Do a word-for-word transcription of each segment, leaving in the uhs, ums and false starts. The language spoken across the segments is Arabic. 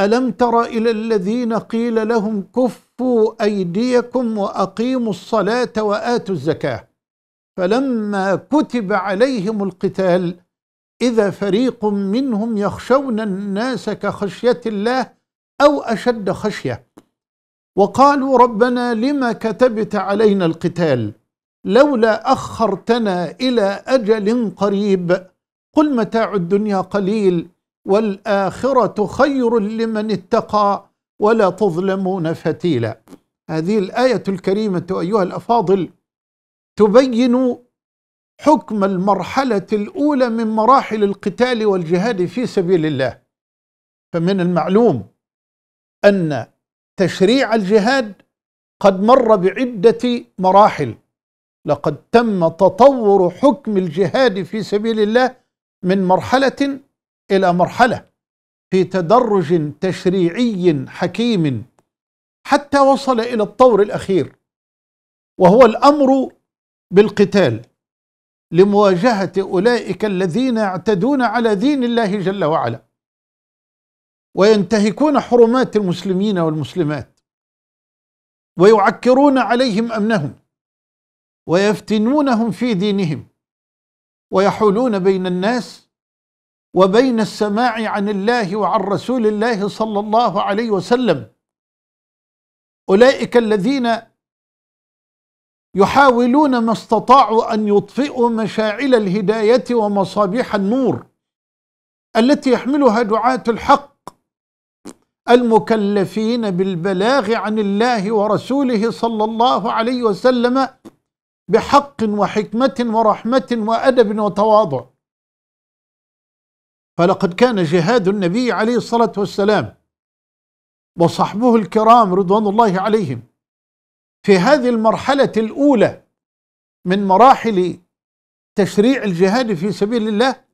ألم تر إلى الذين قيل لهم كفوا أيديكم وأقيموا الصلاة وآتوا الزكاة فلما كتب عليهم القتال إذا فريق منهم يخشون الناس كخشية الله أو أشد خشية وقالوا ربنا لما كتبت علينا القتال لولا أخرتنا إلى أجل قريب قل متاع الدنيا قليل والآخرة خير لمن اتقى ولا تظلمون فتيلا. هذه الآية الكريمة أيها الأفاضل تبين حكم المرحلة الأولى من مراحل القتال والجهاد في سبيل الله. فمن المعلوم أن تشريع الجهاد قد مر بعدة مراحل، لقد تم تطور حكم الجهاد في سبيل الله من مرحلة إلى مرحلة في تدرج تشريعي حكيم حتى وصل إلى الطور الأخير، وهو الأمر بالقتال لمواجهة أولئك الذين يعتدون على دين الله جل وعلا وينتهكون حرمات المسلمين والمسلمات ويعكرون عليهم أمنهم ويفتنونهم في دينهم ويحولون بين الناس وبين السماع عن الله وعن رسول الله صلى الله عليه وسلم. أولئك الذين يحاولون ما استطاعوا أن يطفئوا مشاعل الهداية ومصابيح النور التي يحملها دعاة الحق المكلفين بالبلاغ عن الله ورسوله صلى الله عليه وسلم بحق وحكمة ورحمة وأدب وتواضع. فلقد كان جهاد النبي عليه الصلاة والسلام وصحبه الكرام رضوان الله عليهم في هذه المرحلة الأولى من مراحل تشريع الجهاد في سبيل الله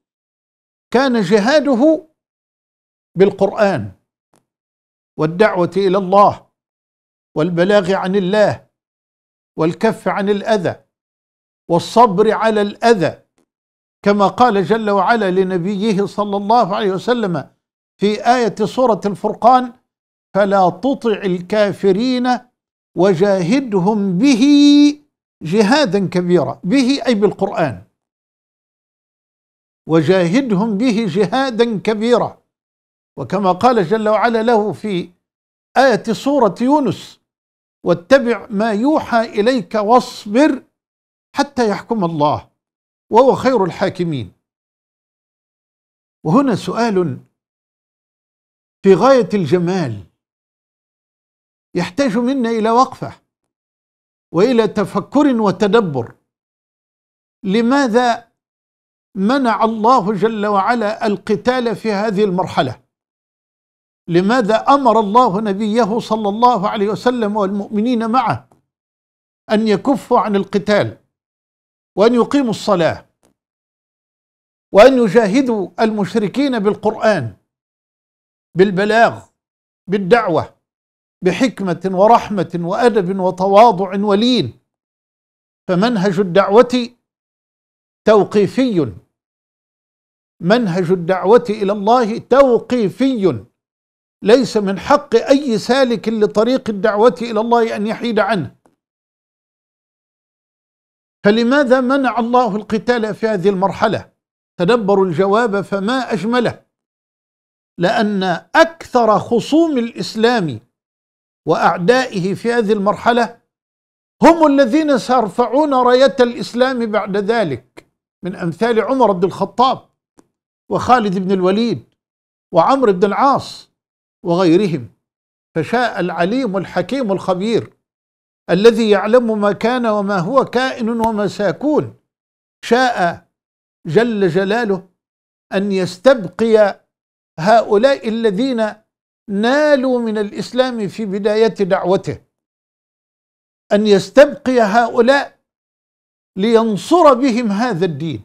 كان جهاده بالقرآن والدعوة إلى الله والبلاغ عن الله والكف عن الأذى والصبر على الأذى، كما قال جل وعلا لنبيه صلى الله عليه وسلم في آية سورة الفرقان فلا تطع الكافرين وجاهدهم به جهادا كبيرا، به أي بالقرآن، وجاهدهم به جهادا كبيرا. وكما قال جل وعلا له في آية سورة يونس واتبع ما يوحى إليك واصبر حتى يحكم الله وهو خير الحاكمين. وهنا سؤال في غاية الجمال يحتاج منا إلى وقفة وإلى تفكر وتدبر. لماذا منع الله جل وعلا القتال في هذه المرحلة؟ لماذا أمر الله نبيه صلى الله عليه وسلم والمؤمنين معه أن يكفوا عن القتال وأن يقيموا الصلاة وأن يجاهدوا المشركين بالقرآن بالبلاغ بالدعوة بحكمة ورحمة وأدب وتواضع ولين؟ فمنهج الدعوة توقيفي، منهج الدعوة إلى الله توقيفي، ليس من حق أي سالك لطريق الدعوة إلى الله أن يحيد عنه. فلماذا منع الله القتال في هذه المرحلة؟ تدبروا الجواب فما أجمله، لأن أكثر خصوم الإسلام وأعدائه في هذه المرحلة هم الذين سيرفعون راية الإسلام بعد ذلك، من أمثال عمر بن الخطاب وخالد بن الوليد وعمرو بن العاص وغيرهم. فشاء العليم الحكيم الخبير الذي يعلم ما كان وما هو كائن وما سيكون، شاء جل جلاله أن يستبقي هؤلاء الذين نالوا من الإسلام في بداية دعوته، أن يستبقي هؤلاء لينصر بهم هذا الدين،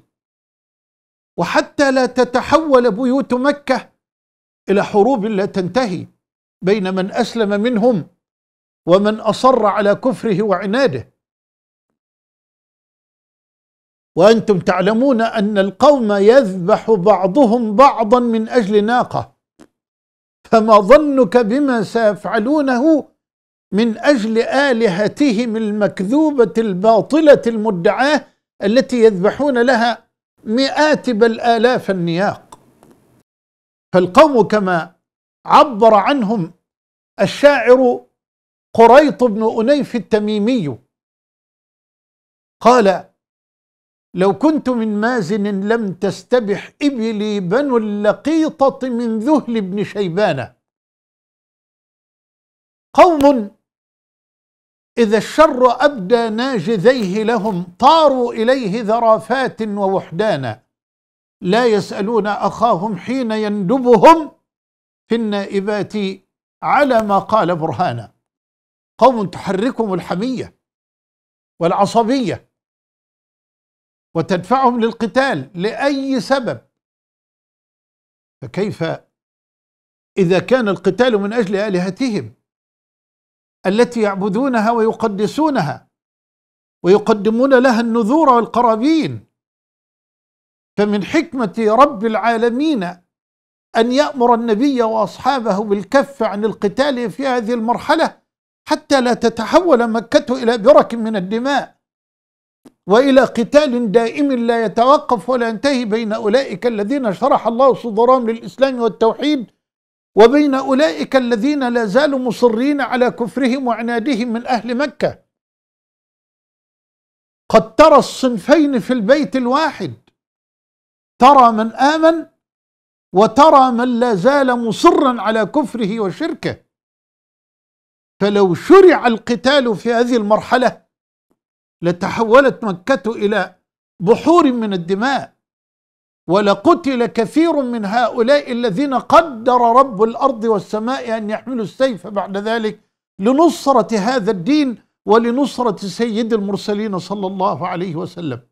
وحتى لا تتحول بيوت مكة إلى حروب لا تنتهي بين من أسلم منهم ومن أصر على كفره وعناده. وأنتم تعلمون أن القوم يذبح بعضهم بعضا من أجل ناقة فما ظنك بما سيفعلونه من أجل آلهتهم المكذوبة الباطلة المدعاة التي يذبحون لها مئات بل آلاف النياق. فالقوم كما عبر عنهم الشاعر قريط بن أنيف التميمي قال: لو كنت من مازن لم تستبح إبلي بنو اللقيطة من ذهل بن شيبانة. قوم إذا الشر أبدى ناجذيه لهم طاروا إليه ذرافات ووحدانا، لا يسألون أخاهم حين يندبهم في النائبات على ما قال برهانا. قوم تحركهم الحمية والعصبية وتدفعهم للقتال لأي سبب، فكيف إذا كان القتال من أجل آلهتهم التي يعبدونها ويقدسونها ويقدمون لها النذور والقرابين؟ فمن حكمة رب العالمين أن يأمر النبي وأصحابه بالكف عن القتال في هذه المرحلة حتى لا تتحول مكة إلى برك من الدماء وإلى قتال دائم لا يتوقف ولا ينتهي بين أولئك الذين شرح الله صدورهم للإسلام والتوحيد وبين أولئك الذين لا زالوا مصرين على كفرهم وعنادهم من أهل مكة. قد ترى الصنفين في البيت الواحد، ترى من آمن وترى من لا زال مصرا على كفره وشركه. فلو شرع القتال في هذه المرحلة لتحولت مكة إلى بحور من الدماء، ولقتل كثير من هؤلاء الذين قدر رب الأرض والسماء أن يحملوا السيف بعد ذلك لنصرة هذا الدين ولنصرة سيد المرسلين صلى الله عليه وسلم.